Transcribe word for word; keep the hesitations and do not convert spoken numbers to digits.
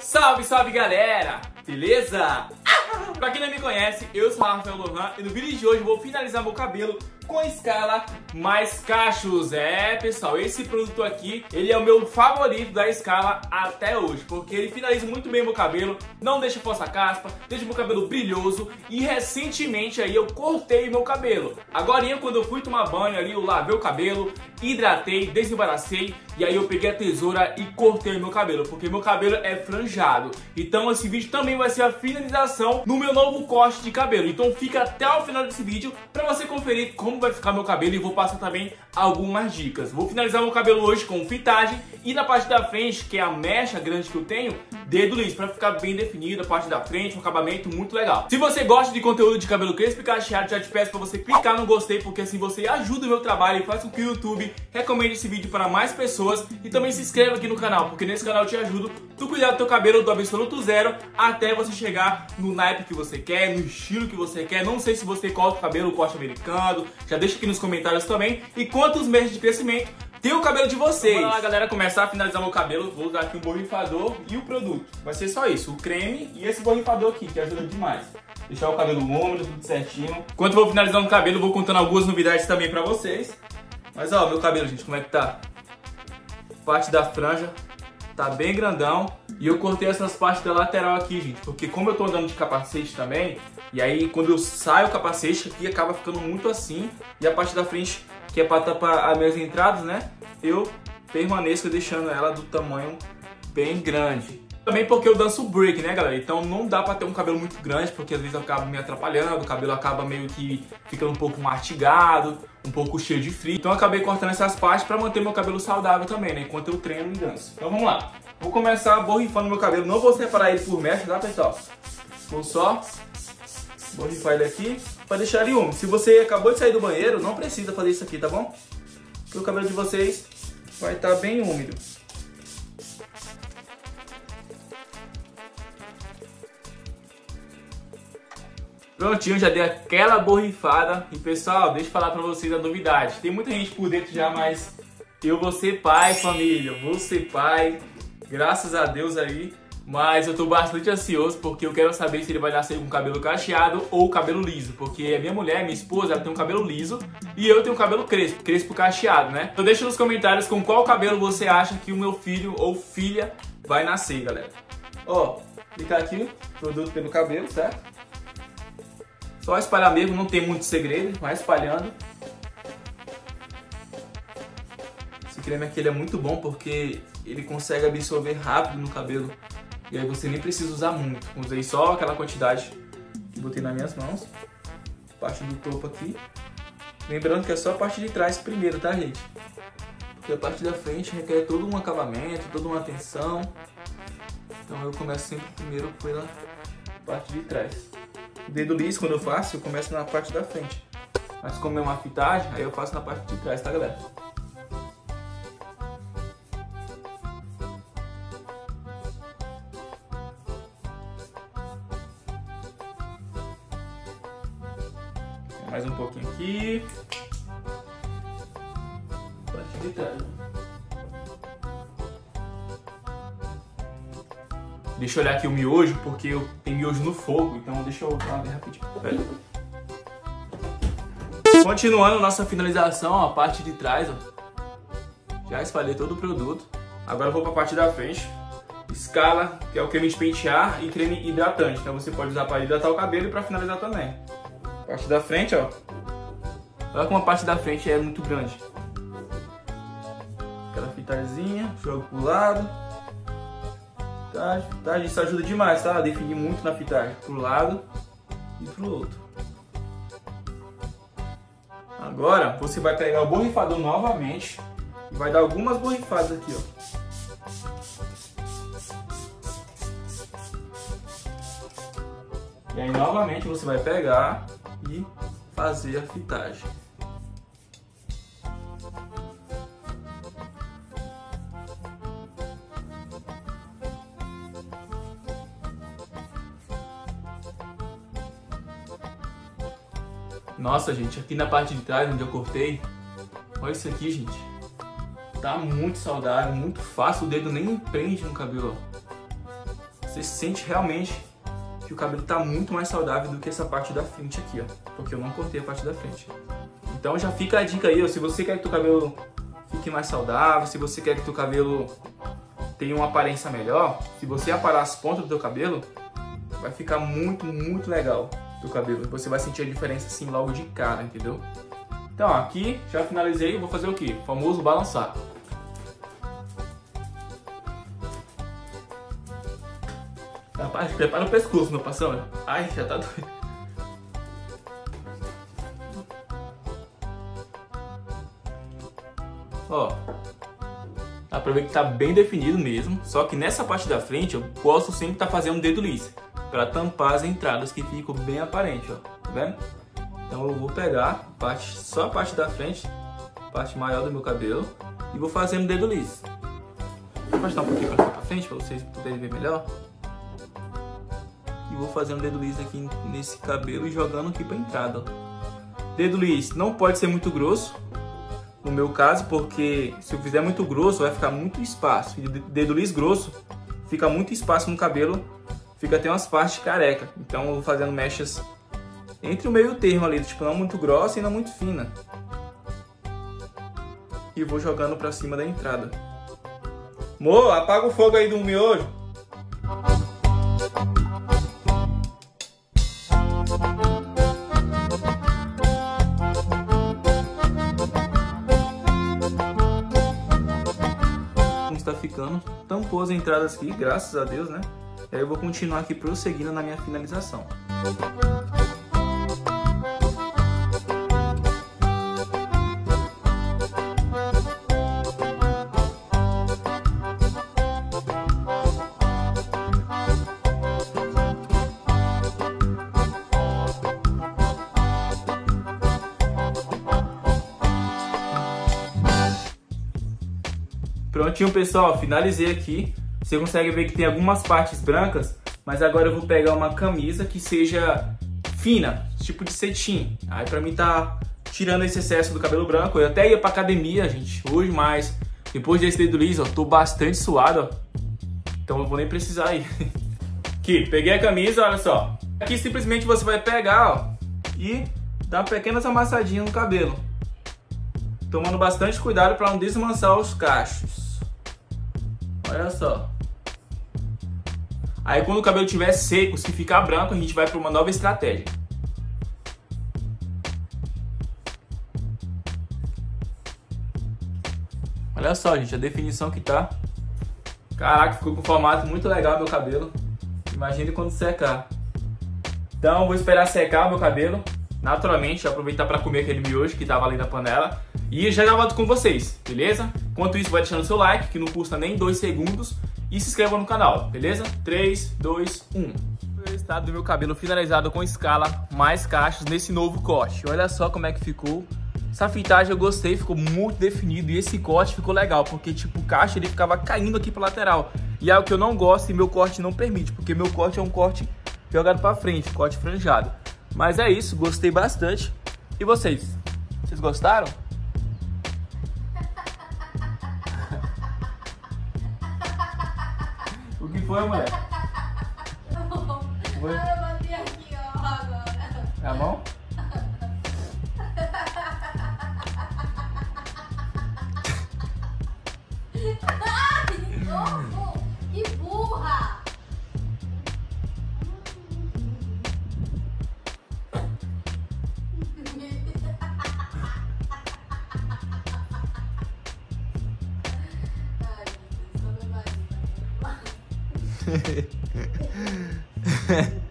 Salve, salve galera! Beleza? Ah! Pra quem não me conhece, eu sou o Raphael Lorranh e no vídeo de hoje eu vou finalizar meu cabelo com a Skala Mais Cachos. É, pessoal, esse produto aqui, ele é o meu favorito da Skala até hoje, porque ele finaliza muito bem meu cabelo, não deixa força caspa, deixa meu cabelo brilhoso. E recentemente aí eu cortei meu cabelo. Agora, quando eu fui tomar banho ali, eu lavei o cabelo, hidratei, desembaracei, e aí eu peguei a tesoura e cortei meu cabelo, porque meu cabelo é franjado. Então esse vídeo também vai ser a finalização no meu novo corte de cabelo. Então fica até o final desse vídeo pra você conferir como vai ficar meu cabelo, e vou passar também algumas dicas. Vou finalizar meu cabelo hoje com fitagem, e na parte da frente, que é a mecha grande que eu tenho, dedo liso, pra ficar bem definido a parte da frente, um acabamento muito legal. Se você gosta de conteúdo de cabelo crespo e cacheado, já te peço pra você clicar no gostei, porque assim você ajuda o meu trabalho e faz com que o YouTube recomende esse vídeo para mais pessoas. E também se inscreva aqui no canal, porque nesse canal eu te ajudo tu cuidar do teu cabelo do absoluto zero até você chegar no naipe que você quer, no estilo que você quer. Não sei se você corta o cabelo corte americano, já deixa aqui nos comentários também, e quantos meses de crescimento tem o cabelo de vocês. Vamos lá, galera, começar a finalizar meu cabelo. Vou usar aqui o borrifador e o produto. Vai ser só isso, o creme e esse borrifador aqui, que ajuda demais. Deixar o cabelo úmido, tudo certinho. Enquanto eu vou finalizando o cabelo, vou contando algumas novidades também pra vocês. Mas ó, meu cabelo, gente, como é que tá? Parte da franja tá bem grandão. E eu cortei essas partes da lateral aqui, gente, porque como eu tô andando de capacete também, e aí quando eu saio o capacete aqui acaba ficando muito assim. E a parte da frente, que é para tapar as minhas entradas, né, eu permaneço deixando ela do tamanho bem grande. Também porque eu danço break, né, galera? Então não dá pra ter um cabelo muito grande, porque às vezes eu acabo me atrapalhando, o cabelo acaba meio que ficando um pouco martigado, um pouco cheio de frio. Então eu acabei cortando essas partes pra manter meu cabelo saudável também, né, enquanto eu treino e danço. Então vamos lá. Vou começar borrifando meu cabelo. Não vou separar ele por mecha, tá, pessoal? Vou só borrifar ele aqui pra deixar ele úmido. Se você acabou de sair do banheiro, não precisa fazer isso aqui, tá bom? Porque o cabelo de vocês vai estar bem úmido. Prontinho, já dei aquela borrifada. E pessoal, deixa eu falar pra vocês a novidade. Tem muita gente por dentro já, mas eu vou ser pai, família. Eu vou ser pai, graças a Deus aí. Mas eu tô bastante ansioso, porque eu quero saber se ele vai nascer com cabelo cacheado ou cabelo liso. Porque a minha mulher, minha esposa, ela tem um cabelo liso e eu tenho um cabelo crespo, crespo cacheado, né? Então deixa nos comentários com qual cabelo você acha que o meu filho ou filha vai nascer, galera. Ó, clicar aqui, produto pelo cabelo, certo? Só espalhar mesmo, não tem muito segredo, vai espalhando. Esse creme aqui ele é muito bom porque ele consegue absorver rápido no cabelo. E aí você nem precisa usar muito. Usei só aquela quantidade que botei nas minhas mãos. Parte do topo aqui. Lembrando que é só a parte de trás primeiro, tá, gente? Porque a parte da frente requer todo um acabamento, toda uma atenção. Então eu começo sempre primeiro pela parte de trás. O dedo liso, quando eu faço, eu começo na parte da frente. Mas como é uma fitagem, aí eu faço na parte de trás, tá, galera? Mais um pouquinho aqui. Parte de trás. Deixa eu olhar aqui o miojo, porque eu tenho miojo no fogo, então deixa eu olhar bem rapidinho. Continuando nossa finalização, ó, a parte de trás, ó. Já espalhei todo o produto. Agora eu vou para a parte da frente. Skala, que é o creme de pentear e creme hidratante. Então você pode usar para hidratar o cabelo e para finalizar também. Parte da frente, ó. Olha como a parte da frente é muito grande. Aquela fitazinha, jogo pro lado. Fitagem, isso ajuda demais, tá? Definir muito na fitagem, pro lado e pro outro. Agora você vai pegar o borrifador novamente e vai dar algumas borrifadas aqui, ó. E aí novamente você vai pegar e fazer a fitagem. Nossa, gente, aqui na parte de trás, onde eu cortei, olha isso aqui, gente. Tá muito saudável, muito fácil, o dedo nem prende no cabelo, ó. você sente realmente que o cabelo está muito mais saudável do que essa parte da frente aqui, ó, porque eu não cortei a parte da frente. Então já fica a dica aí, ó, se você quer que o cabelo fique mais saudável, se você quer que o cabelo tenha uma aparência melhor, se você aparar as pontas do teu cabelo, vai ficar muito, muito legal do cabelo. Você vai sentir a diferença assim logo de cara, entendeu? Então, ó, aqui já finalizei, vou fazer o quê? O famoso balançar. Rapaz, prepara o pescoço, não passando. Ai, já tá doido. Ó, dá pra ver que tá bem definido mesmo. Só que nessa parte da frente eu gosto sempre tá fazendo um dedo liso pra tampar as entradas que ficam bem aparentes, ó. Tá vendo? Então eu vou pegar a parte, só a parte da frente, a parte maior do meu cabelo, e vou fazendo dedo liso. Vou afastar um pouquinho pra frente pra vocês poderem ver melhor. E vou fazendo dedo liso aqui nesse cabelo e jogando aqui pra entrada, ó. Dedo liso não pode ser muito grosso, no meu caso, porque se eu fizer muito grosso vai ficar muito espaço. E dedo liso grosso fica muito espaço no cabelo, fica até umas partes careca. Então eu vou fazendo mechas entre o meio termo ali, tipo, não muito grossa e não muito fina. E vou jogando pra cima da entrada. Mo, apaga o fogo aí do miojo. Ficando, tampou as entradas aqui, graças a Deus, né? E aí eu vou continuar aqui prosseguindo na minha finalização. Prontinho, pessoal, finalizei aqui. Você consegue ver que tem algumas partes brancas, mas agora eu vou pegar uma camisa que seja fina, tipo de cetim. Aí pra mim tá tirando esse excesso do cabelo branco. Eu até ia pra academia, gente, hoje, mas depois desse dedo liso, ó, tô bastante suado, ó. Então eu não vou nem precisar aí. Aqui, peguei a camisa, olha só. Aqui simplesmente você vai pegar, ó, e dar pequenas amassadinhas no cabelo. Tomando bastante cuidado pra não desmanchar os cachos. Olha só. Aí quando o cabelo estiver seco, se ficar branco, a gente vai para uma nova estratégia. Olha só, gente, a definição que tá. Caraca, ficou com um formato muito legal meu cabelo. Imagine quando secar. Então vou esperar secar meu cabelo naturalmente, aproveitar para comer aquele miojo que tava ali na panela. E já já volto com vocês, beleza? Enquanto isso, vai deixando seu like, que não custa nem dois segundos. E se inscreva no canal, beleza? três, dois, um. O resultado do meu cabelo finalizado com escala mais cachos nesse novo corte. Olha só como é que ficou. Essa fitagem eu gostei, ficou muito definido. E esse corte ficou legal, porque tipo, o cacho ele ficava caindo aqui pra lateral. E é o que eu não gosto e meu corte não permite, porque meu corte é um corte jogado pra frente, corte franjado. Mas é isso, gostei bastante. E vocês? Vocês gostaram? O que foi, mulher? Foi? Eu bati aqui, ó, agora. É a mão? Ai, que louco! Que burra! Hehehe